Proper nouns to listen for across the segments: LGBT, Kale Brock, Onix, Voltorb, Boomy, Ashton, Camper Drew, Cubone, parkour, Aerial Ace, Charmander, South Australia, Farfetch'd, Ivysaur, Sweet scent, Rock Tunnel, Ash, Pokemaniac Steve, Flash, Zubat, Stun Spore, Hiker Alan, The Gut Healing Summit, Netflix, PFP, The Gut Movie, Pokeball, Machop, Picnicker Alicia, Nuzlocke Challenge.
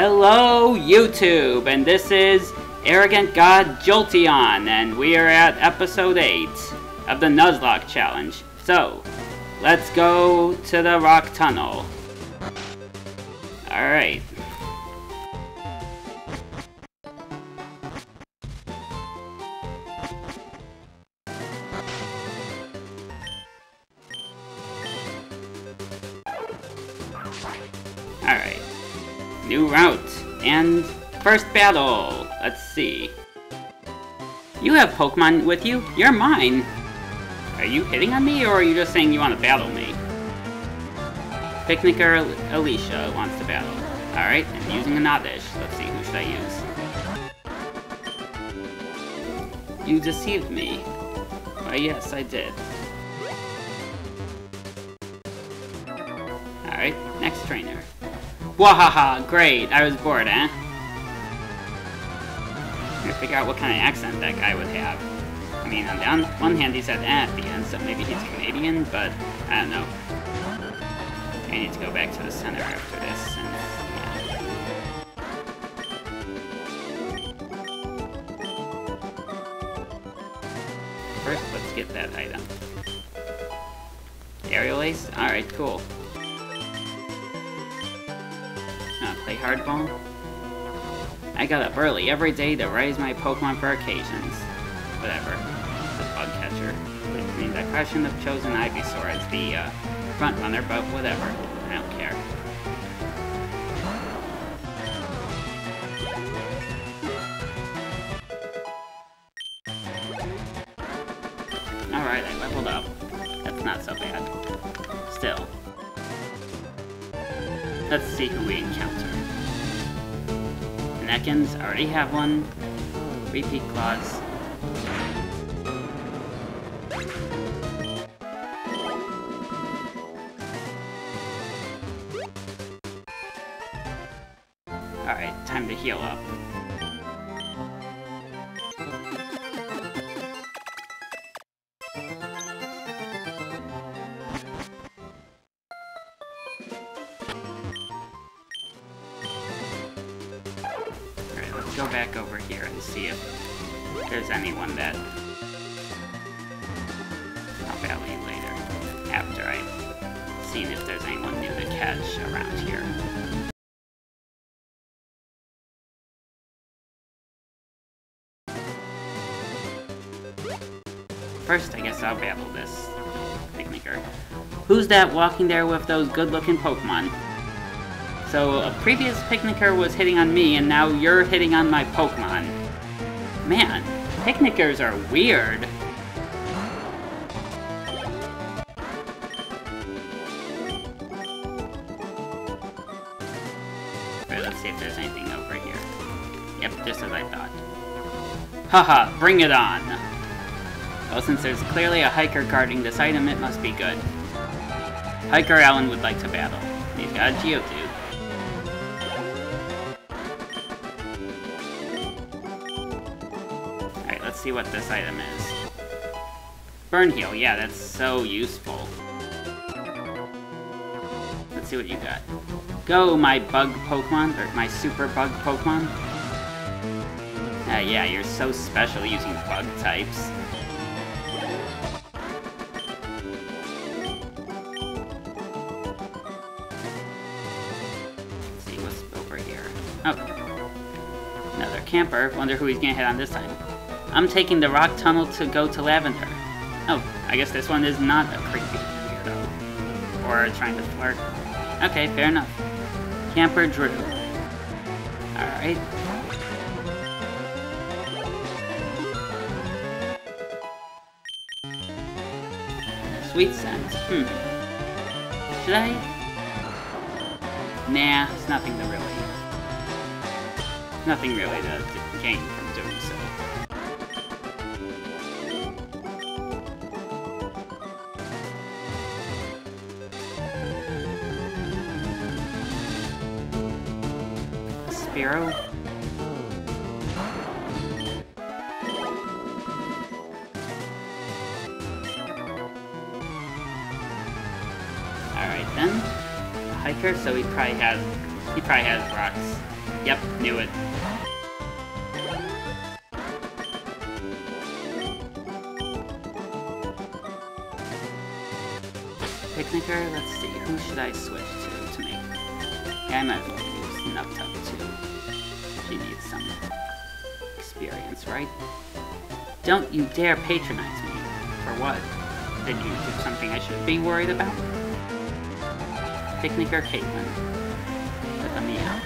Hello YouTube, and this is Arrogant God Jolteon, and we are at episode 8 of the Nuzlocke Challenge. So, let's go to the Rock Tunnel. Alright. Alright. New route, and first battle! Let's see. You have Pokemon with you? You're mine! Are you hitting on me, or are you just saying you want to battle me? Picnicker Alicia wants to battle. Alright, I'm using an Oddish. Let's see, who should I use? You deceived me. Well, yes, I did. Alright, next trainer. Wahaha, great, I was bored, eh? I'm gonna figure out what kind of accent that guy would have. I mean, on the one hand he said eh at the end, so maybe he's Canadian, but I don't know. I need to go back to the center after this, and yeah. First, let's get that item. Aerial Ace? Alright, cool. Play hardball. I got up early every day to raise my Pokemon for occasions. Whatever. It's a bug catcher. Which means I probably shouldn't have chosen Ivysaur as the front runner, but whatever. I don't care. Alright, I leveled up. That's not so bad. Still. Let's see who we encounter. Neckens, already have one. Repeat Claws. Alright, time to heal up. Go back over here and see if there's anyone that I'll value later, after I've seen if there's anyone new to catch around here. First, I guess I'll battle this Picnicker. Who's that walking there with those good-looking Pokemon? So, a previous Picnicker was hitting on me, and now you're hitting on my Pokemon. Man, Picnickers are weird! Alright, let's see if there's anything over here. Yep, just as I thought. Haha, bring it on! Well, since there's clearly a hiker guarding this item, it must be good. Hiker Alan would like to battle. He's got a Geodude. Let's see what this item is. Burn Heal, yeah, that's so useful. Let's see what you got. Go, my bug Pokemon, or my super bug Pokemon. Yeah, you're so special using bug types. Let's see what's over here. Oh, another camper. Wonder who he's gonna hit on this time. I'm taking the Rock Tunnel to go to Lavender. Oh, I guess this one is not a creepy weirdo. Or trying to flirt. Okay, fair enough. Camper Drew. Alright. Sweet scent. Should I? Nah, it's nothing really to gain from doing so. Alright then. Hiker, so he probably has rocks. Yep, knew it. Picnicker, let's see, who should I switch to make? Yeah, I might as well use Nubtub too. She needs some experience, right? Don't you dare patronize me. For what? Did you do something I should be worried about? Picnicker Caitlyn. Let me out.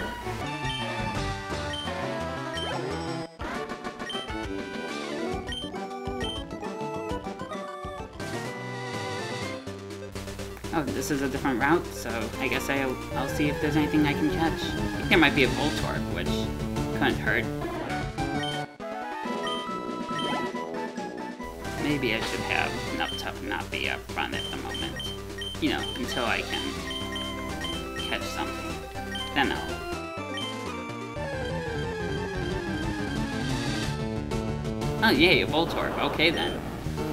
Oh, this is a different route, so I guess I'll see if there's anything I can catch. I think there might be a Voltorb, which couldn't hurt. Maybe I should have Nubtop not be up front at the moment. You know, until I can catch something. Then I'll... Oh yay, a Voltorb. Okay then.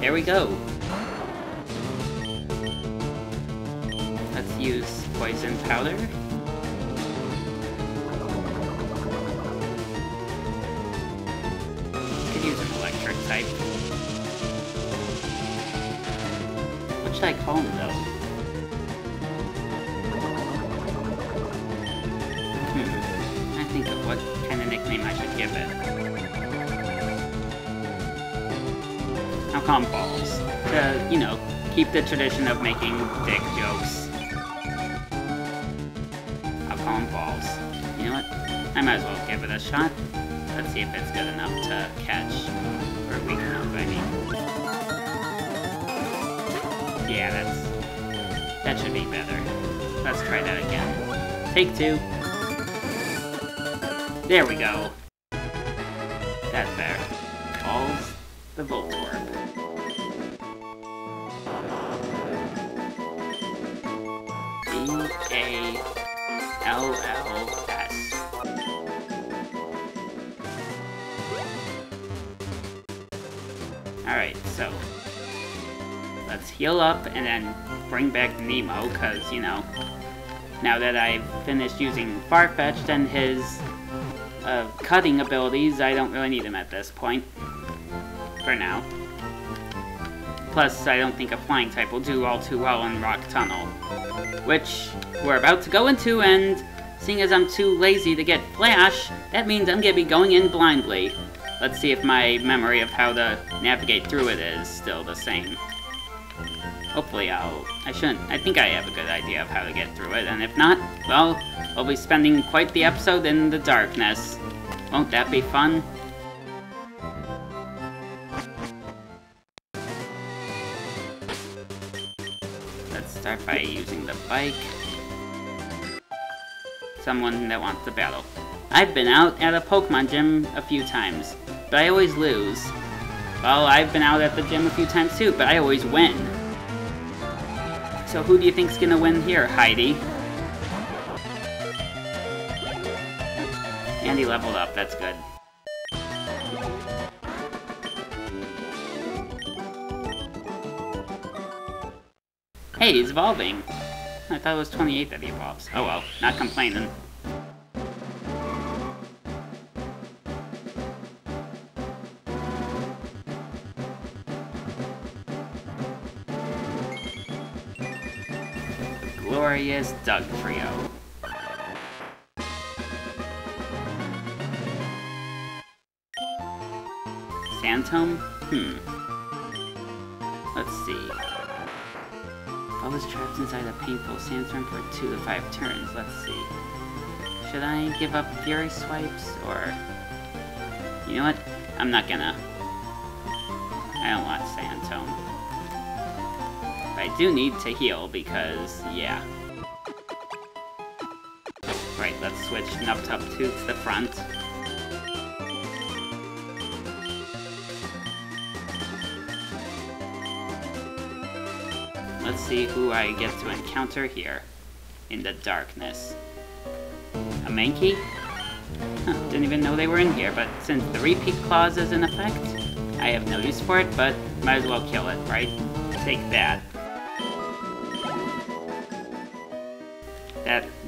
There we go. Let's use Poison Powder. Could use an Electric type. What should I call him though? I think of what kind of nickname I should give it. I'll call him Balls. To, you know, keep the tradition of making dick jokes. I'll call him Balls. You know what? I might as well give it a shot. Let's see if it's good enough to catch. Or weak enough, I mean. Yeah, that should be better. Let's try that again. Take two. There we go. That's better. Balls the Voltorb. B-A-L-L-S. Alright, so let's heal up and then bring back Nemo, because, you know, now that I've finished using Farfetch'd and his cutting abilities, I don't really need him at this point. For now. Plus, I don't think a flying type will do all too well in Rock Tunnel, which we're about to go into, and seeing as I'm too lazy to get Flash, that means I'm gonna be going in blindly. Let's see if my memory of how to navigate through it is still the same. Hopefully I think I have a good idea of how to get through it, and if not, well, I'll be spending quite the episode in the darkness. Won't that be fun? Let's start by using the bike. Someone that wants to battle. I've been out at a Pokemon gym a few times, but I always lose. Well, I've been out at the gym a few times too, but I always win. So who do you think's gonna win here, Heidi? And he leveled up, that's good. Hey, he's evolving! I thought it was 28 that he evolves. Oh well, not complaining. Glorious Dugtrio. Sand Tomb? Let's see. Ball is trapped inside a painful sandstorm for 2 to 5 turns. Let's see. Should I give up Fury Swipes, or... You know what? I'm not gonna. I don't want Sand Tomb. But I do need to heal, because... yeah. Right, let's switch Nubtub 2 to the front. Let's see who I get to encounter here in the darkness. A Mankey? Huh, didn't even know they were in here, but since the repeat clause is in effect, I have no use for it, but might as well kill it, right? Take that.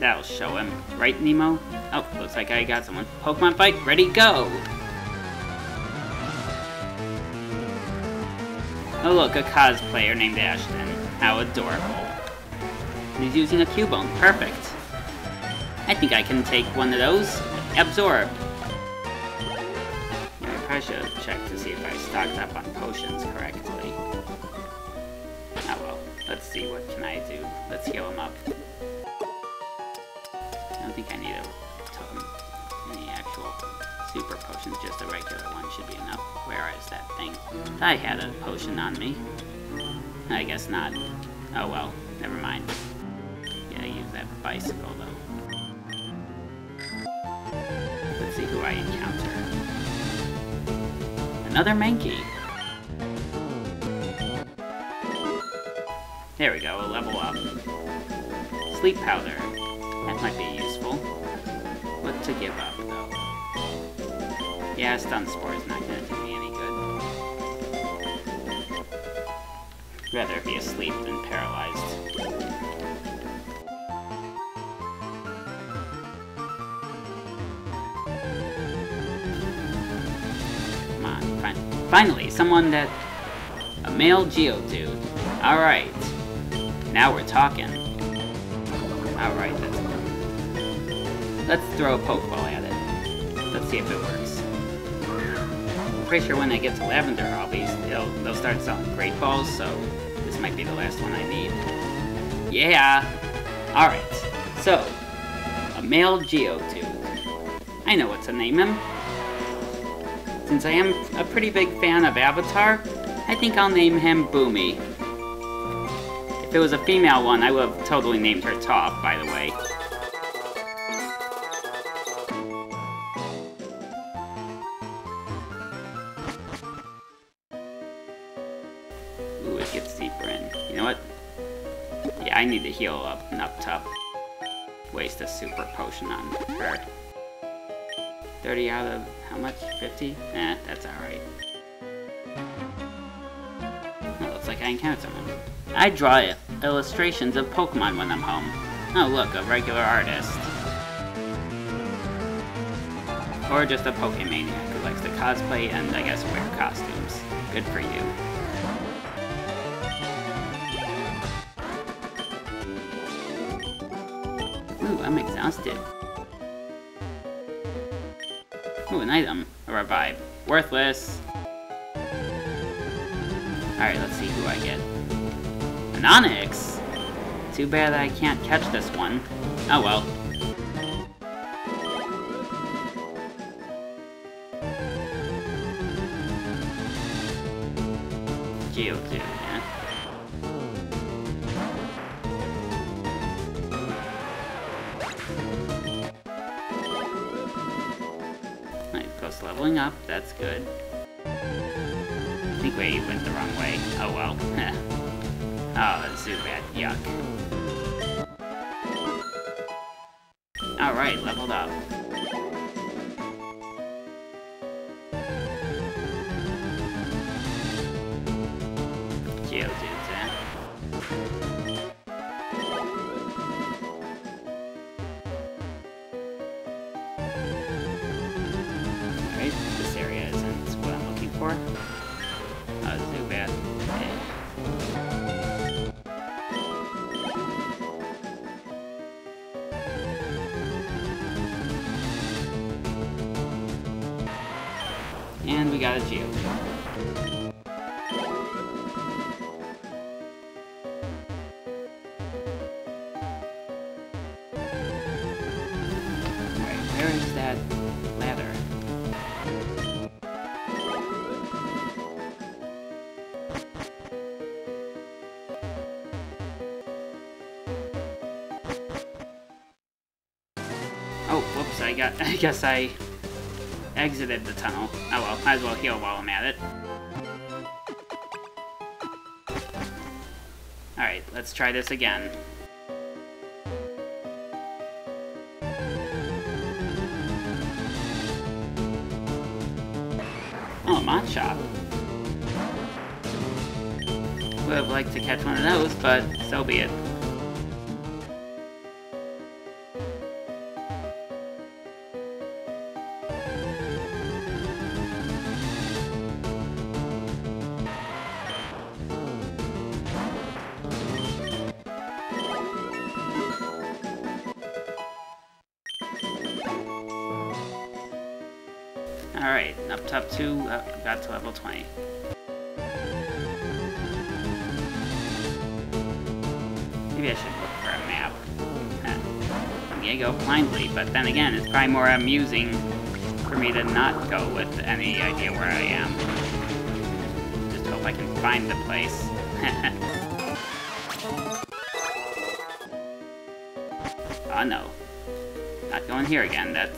That'll show him. Right, Nemo? Oh, looks like I got someone. Pokemon fight, ready, go! Oh look, a cosplayer named Ashton. How adorable. And he's using a Cubone, perfect. I think I can take one of those. Absorb. Yeah, I probably should have checked to see if I stocked up on potions correctly. Oh well, let's see, what can I do? Let's heal him up. I don't think I need any actual super potions, just a regular one should be enough. Where is that thing? I had a potion on me. I guess not. Oh well, never mind. Yeah, use that bicycle though. Let's see who I encounter. Another Mankey! There we go, a level up. Sleep powder. That might be useful. What to give up though? Yeah, Stun Spore is not gonna do me any good. Rather be asleep than paralyzed. Finally, someone that... a male Geodude. Alright. Now we're talking. Alright, that's good. Let's throw a Pokeball at it. Let's see if it works. I'm pretty sure when I get to Lavender, they'll start selling Great Balls, so this might be the last one I need. Yeah! Alright, so... a male Geodude. I know what to name him. Since I am a pretty big fan of Avatar, I think I'll name him Boomy. If it was a female one, I would have totally named her Toph, by the way. Ooh, it gets deeper in. You know what? Yeah, I need to heal up and up top. Waste a super potion on her. 30 out of how much? 50? Eh, that's alright. Well, looks like I encountered someone. I draw illustrations of Pokemon when I'm home. Oh look, a regular artist. Or just a Pokemaniac who likes to cosplay and I guess wear costumes. Good for you. Ooh, I'm exhausted. Ooh, an item. A revive. Worthless. Alright, let's see who I get. An Onix! Too bad I can't catch this one. Oh well. Geodude, yeah. Leveling up, that's good. I think we went the wrong way. Oh well. Oh, Zubat, yuck. Alright, leveled up. Geodudes, eh? And we got a Geodude. Alright, where is that ladder? Oh, whoops, I guess I... exited the tunnel. Oh well, might as well heal while I'm at it. Alright, let's try this again. Oh, a Machop. Would have liked to catch one of those, but so be it. Alright, up top 2, I've got to level 20. Maybe I should look for a map. I'm gonna go blindly, but then again, it's probably more amusing for me to not go with any idea where I am. Just hope I can find the place. Oh no. Not going here again, that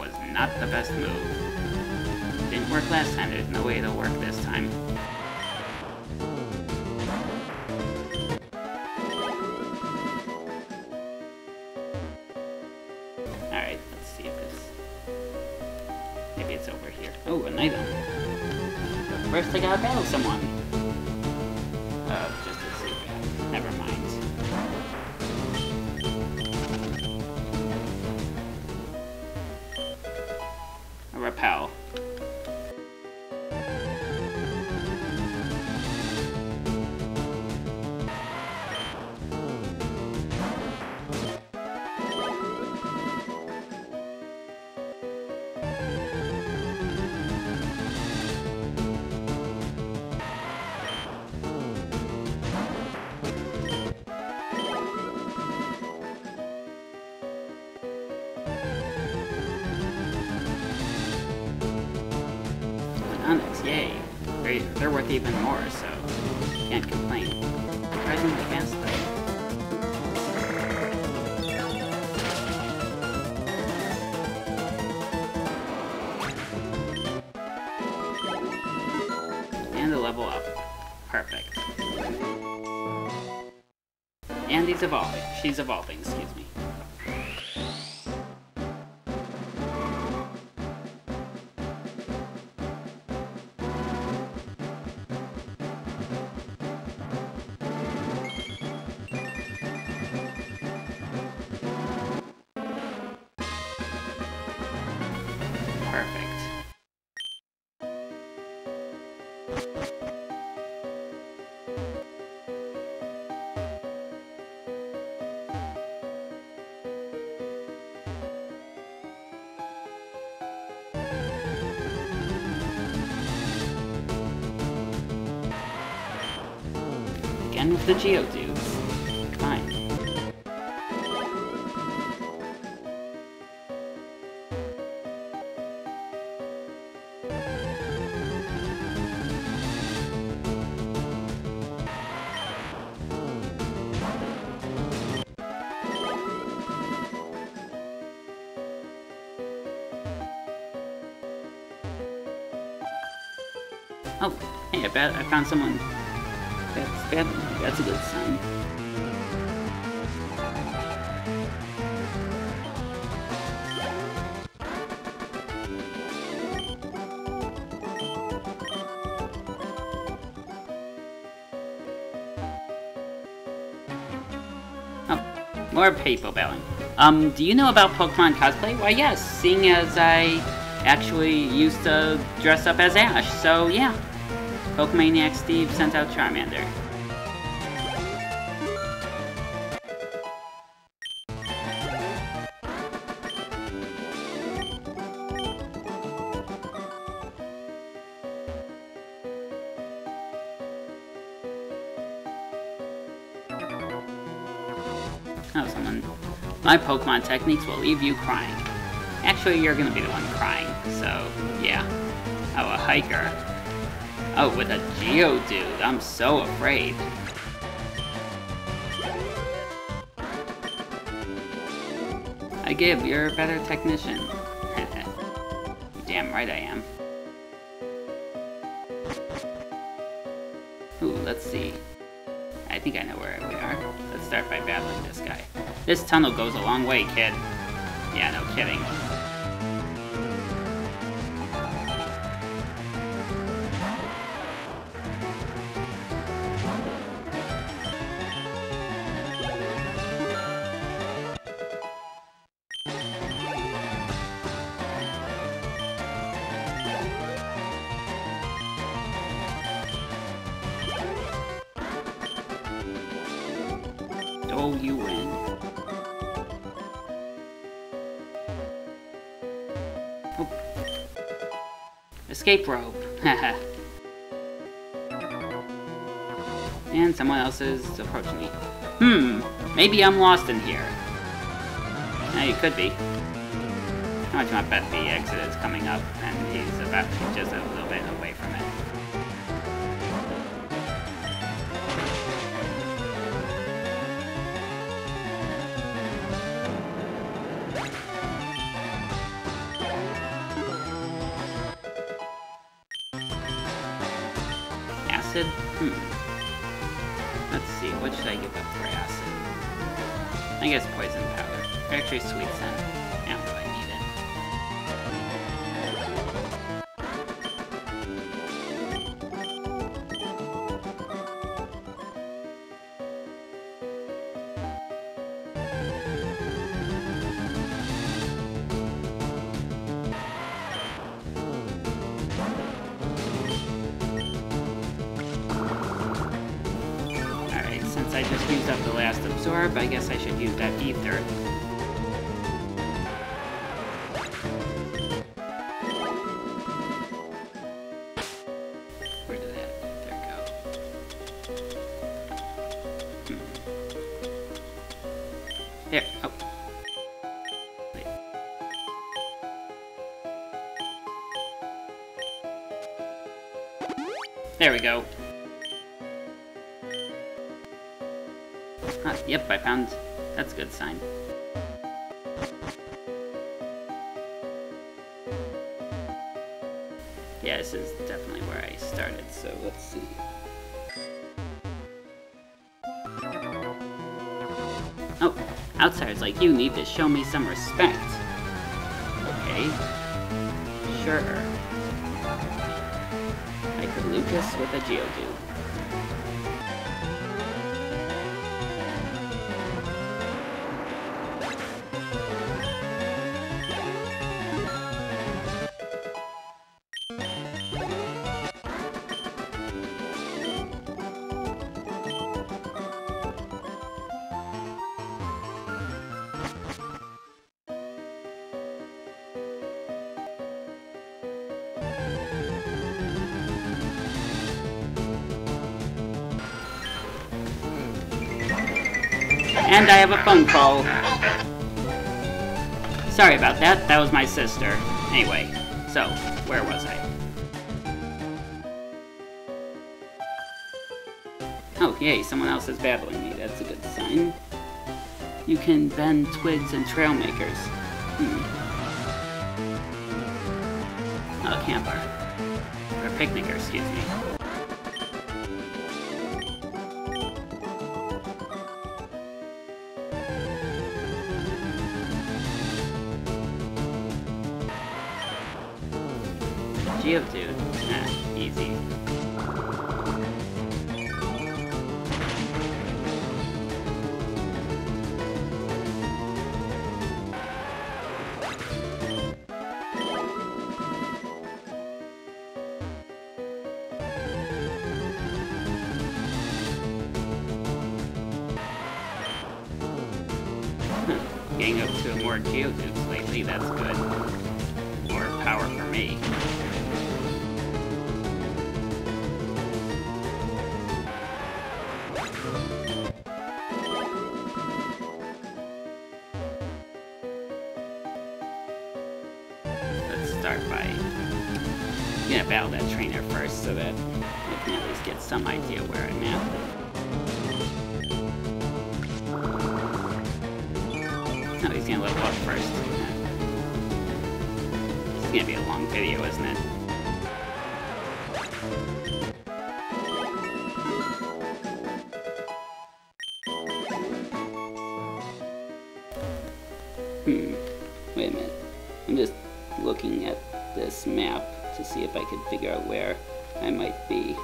was not the best move. Didn't work last time, there's no way it'll work this time. Alright, let's see if this... Maybe it's over here. Oh, an item! But first I gotta battle someone! Just a secret. Never mind. Repel. Yay! They're worth even more, so can't complain. Surprisingly fast though. And a level up. Perfect. And he's evolving. She's evolving, excuse me. And with the Geodudes. Fine. Oh, hey, I bet I found someone. That's a good sign. Oh, more people battling. Do you know about Pokemon cosplay? Why yes, seeing as I actually used to dress up as Ash, so yeah. Pokemaniac Steve sent out Charmander. Oh, someone. My Pokemon techniques will leave you crying. Actually, you're gonna be the one crying, so yeah. Oh, a hiker. Oh, with a Geodude, I'm so afraid. I give, you're a better technician. Damn right I am. Ooh, let's see. I think I know where we are. Let's start by battling this guy. This tunnel goes a long way, kid. Yeah, no kidding. Oh, you win. Oh. escape rope. Haha. And someone else is approaching me. Maybe I'm lost in here. Yeah, you could be. I might not bet the exit is coming up, and he's about to be just a little bit away from it. Acid? Let's see, what should I give up for acid? I guess poison powder. Actually, sweet scent. Now do I need it. I just used up the last absorb, I guess I should use that ether. Where did that ether go? There, oh. Wait. There we go. Yep, I found... that's a good sign. Yeah, this is definitely where I started, so let's see. Oh, outsiders like you need to show me some respect. Okay. Sure. Like Lucas with a Geodude. And I have a phone call. Sorry about that, that was my sister. Anyway, so, where was I? Oh, yay, someone else is battling me, that's a good sign. You can bend twigs and trail makers. A camper. Or a picnicker, excuse me. Geodude. Nah, easy. Getting up to more Geodudes lately, that's good. More power for me. So that I can at least get some idea where I'm at. Oh, he's gonna level up first. This is gonna be a long video, isn't it? Wait a minute. I'm just looking at this map to see if I could figure out where I might be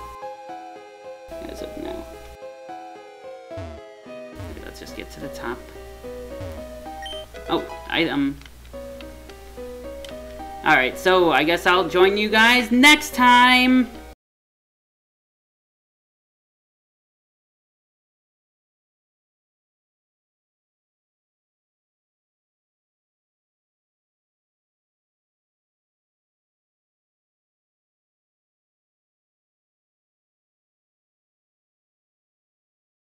as of now. Okay, let's just get to the top. Oh, item. Alright, so I guess I'll join you guys next time!